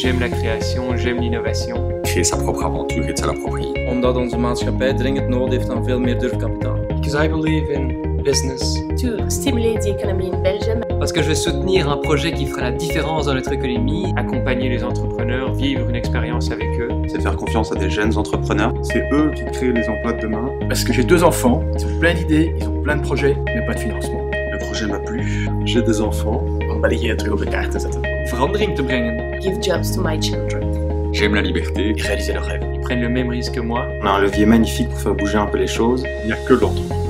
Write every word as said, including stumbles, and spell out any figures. J'aime la création, j'aime l'innovation. Créer sa propre aventure et de se l'approprier. Omdat onze maatschappij dringend nood heeft aan veel meer durfkapitaal. Because I believe in business. To stimulate the economy in Belgium. Parce que je veux soutenir un projet qui fera la différence dans notre économie. Accompagner les entrepreneurs, vivre une expérience avec eux. C'est faire confiance à des jeunes entrepreneurs. C'est eux qui créent les emplois de demain. Parce que j'ai deux enfants, ils ont plein d'idées, ils ont plein de projets, mais pas de financement. Le projet m'a plu. J'ai des enfants. Om België terug op de kaart te zetten. Verandering te brengen. Give jobs to my children. J'aime la liberté. Réaliser leurs rêves. Ils prennent le même risque que moi. On a un levier magnifique pour faire bouger un peu les choses. Il n'y a que l'entreprise.